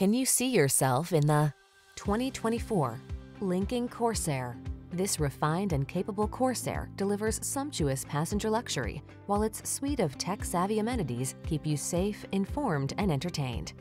Can you see yourself in the 2024 Lincoln Corsair? This refined and capable Corsair delivers sumptuous passenger luxury, while its suite of tech-savvy amenities keep you safe, informed, and entertained.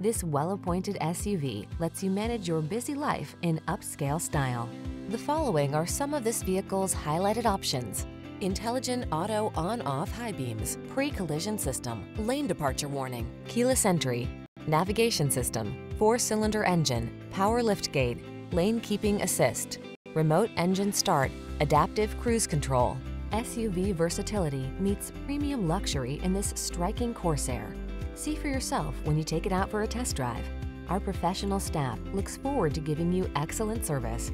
This well-appointed SUV lets you manage your busy life in upscale style. The following are some of this vehicle's highlighted options: intelligent auto on-off high beams, pre-collision system, lane departure warning, keyless entry, navigation system, 4-cylinder engine, power liftgate, lane keeping assist, remote engine start, adaptive cruise control. SUV versatility meets premium luxury in this striking Corsair. See for yourself when you take it out for a test drive. Our professional staff looks forward to giving you excellent service.